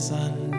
is unknown.